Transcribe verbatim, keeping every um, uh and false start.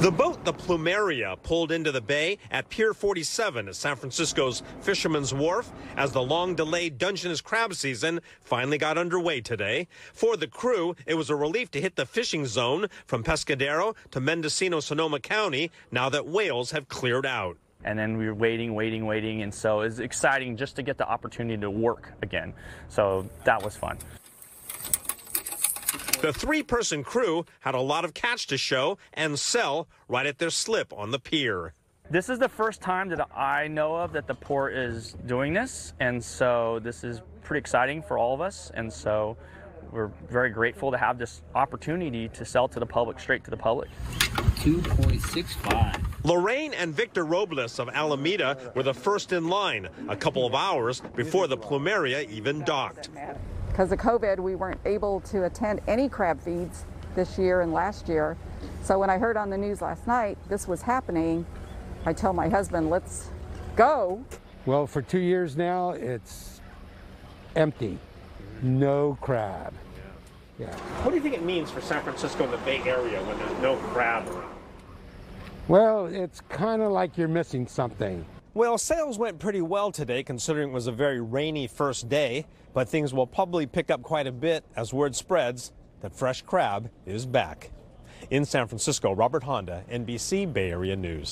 The boat, the Plumeria, pulled into the bay at Pier forty-seven at San Francisco's Fisherman's Wharf as the long-delayed Dungeness crab season finally got underway today. For the crew, it was a relief to hit the fishing zone from Pescadero to Mendocino, Sonoma County, now that whales have cleared out. And then we were waiting, waiting, waiting, and so it's exciting just to get the opportunity to work again. So that was fun. The three-person crew had a lot of catch to show and sell right at their slip on the pier. This is the first time that I know of that the port is doing this, and so this is pretty exciting for all of us, and so we're very grateful to have this opportunity to sell to the public, straight to the public. two point six five. Lorraine and Victor Robles of Alameda were the first in line a couple of hours before the Plumeria even docked. Because of COVID, we weren't able to attend any crab feeds this year and last year. So when I heard on the news last night this was happening, I tell my husband, let's go. Well, for two years now, it's empty. No crab. Yeah. Yeah. What do you think it means for San Francisco and the Bay Area when there's no crab around? Well, it's kind of like you're missing something. Well, sales went pretty well today, considering it was a very rainy first day, but things will probably pick up quite a bit as word spreads that fresh crab is back. In San Francisco, Robert Handa, N B C Bay Area News.